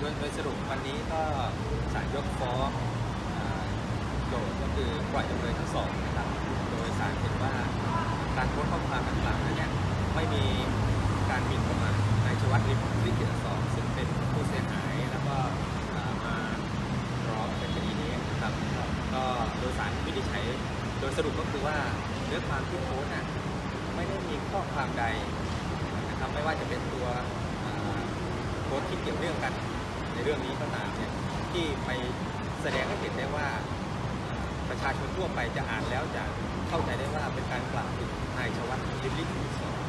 โดยสรุปวันนี้ก็ศาลยกฟ้องโจทย์ก็คือปล่อยจำเลยทั้งสองนะครับโดยศาลเห็นว่าการโพสต์ข้อความต่างๆนั้นไม่มีการหมิ่นประมาทนายชวัฒน์ริมลิขิตอักษรซึ่งเป็นผู้เสียหายแล้วก็มาร้องเป็นคดีนี้นะครับก็โดยศาลวินิจฉัยโดยสรุปก็คือว่าเนื้อความที่โพสต์น่ะไม่ได้มีข้อความใดนะครับไม่ว่าจะเป็นตัวโพสต์ที่เกี่ยวเนื่องกันในเรื่องนี้ก็ตามเนี่ยที่ไปแสดงให้เห็นได้ว่าประชาชนทั่วไปจะอ่านแล้วจะเข้าใจได้ว่าเป็นการกล่าวถึงนายชวัฒน์ริมลิขิตอักษร